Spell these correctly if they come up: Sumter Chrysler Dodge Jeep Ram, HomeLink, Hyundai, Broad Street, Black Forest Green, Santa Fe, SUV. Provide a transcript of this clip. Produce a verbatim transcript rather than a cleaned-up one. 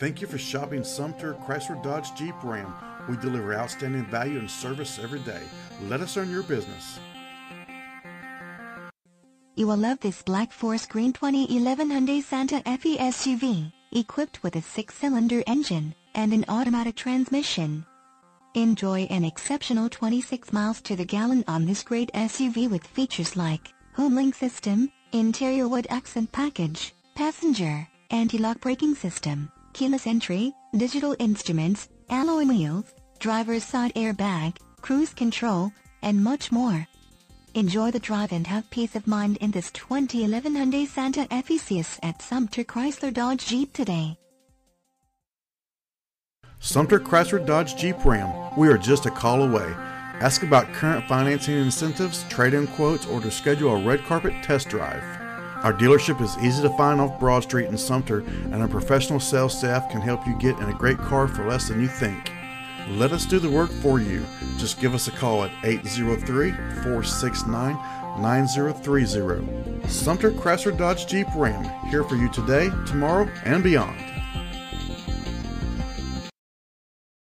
Thank you for shopping Sumter Chrysler Dodge Jeep Ram. We deliver outstanding value and service every day. Let us earn your business. You will love this Black Forest Green twenty eleven Hyundai Santa Fe S U V, equipped with a six-cylinder engine and an automatic transmission. Enjoy an exceptional twenty-six miles to the gallon on this great S U V with features like HomeLink system, interior wood accent package, passenger, anti-lock braking system, keyless entry, digital instruments, alloy wheels, driver's side airbag, cruise control, and much more. Enjoy the drive and have peace of mind in this twenty eleven Hyundai Santa Fe. See us at Sumter Chrysler Dodge Jeep today. Sumter Chrysler Dodge Jeep Ram, we are just a call away. Ask about current financing incentives, trade-in quotes, or to schedule a red carpet test drive. Our dealership is easy to find off Broad Street in Sumter, and our professional sales staff can help you get in a great car for less than you think. Let us do the work for you. Just give us a call at eight zero three, four six nine, nine zero three zero. Sumter Chrysler Dodge Jeep Ram, here for you today, tomorrow, and beyond.